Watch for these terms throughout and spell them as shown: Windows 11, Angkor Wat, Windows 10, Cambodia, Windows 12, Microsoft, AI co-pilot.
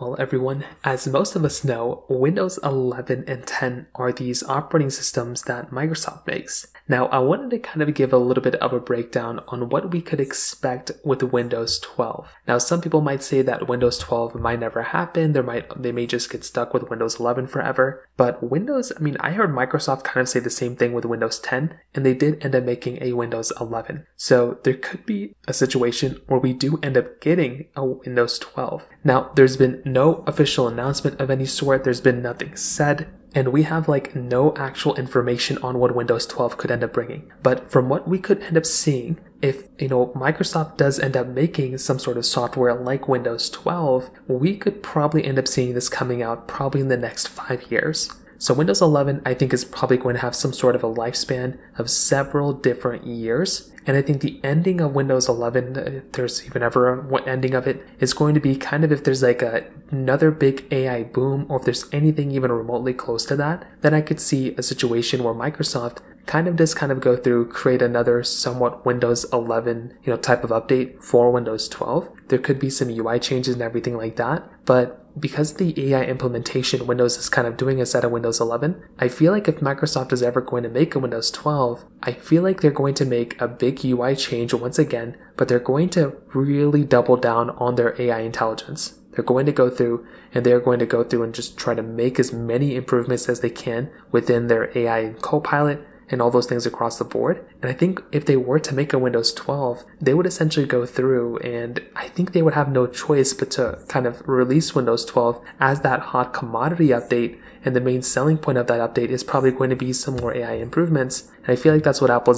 Well everyone, as most of us know, Windows 11 and 10 are these operating systems that Microsoft makes. Now I wanted to kind of give a little bit of a breakdown on what we could expect with Windows 12. Now some people might say that Windows 12 might never happen, they may just get stuck with Windows 11 forever. But Windows, I mean, I heard Microsoft kind of say the same thing with Windows 10, and they did end up making a Windows 11. So there could be a situation where we do end up getting a Windows 12. Now there's been no official announcement of any sort, there's been nothing said, and we have like no actual information on what Windows 12 could end up bringing. But from what we could end up seeing, if Microsoft does end up making some sort of software like Windows 12, we could probably end up seeing this coming out probably in the next 5 years. So Windows 11, I think, is probably going to have some sort of a lifespan of several different years. And I think the ending of Windows 11, if there's even ever an ending of it, is going to be kind of if there's like another big AI boom, or if there's anything even remotely close to that, then I could see a situation where Microsoft kind of go through, create another somewhat Windows 11, type of update for Windows 12. There could be some UI changes and everything like that, but because the AI implementation Windows is kind of doing is out of Windows 11, I feel like if Microsoft is ever going to make a Windows 12, I feel like they're going to make a big UI change once again, but they're going to really double down on their AI intelligence. They're going to go through and just try to make as many improvements as they can within their AI co-pilot and all those things across the board. And I think if they were to make a Windows 12, they would essentially go through, and I think they would have no choice but to kind of release Windows 12 as that hot commodity update, and the main selling point of that update is probably going to be some more AI improvements. And I feel like that's what that's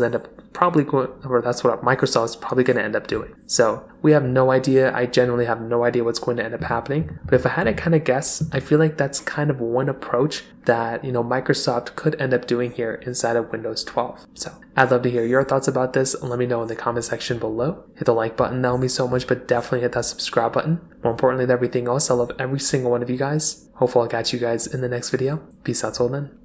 what Microsoft's probably going to end up doing. So we have no idea. I generally have no idea what's going to end up happening. But if I had to kind of guess, I feel like that's kind of one approach that, Microsoft could end up doing here inside of Windows 12. So I'd love to hear your thoughts about this. Let me know in the comment section below. Hit the like button. That'll mean so much, but definitely hit that subscribe button. More importantly than everything else, I love every single one of you guys. Hopefully I'll catch you guys in the next video. Peace out till then.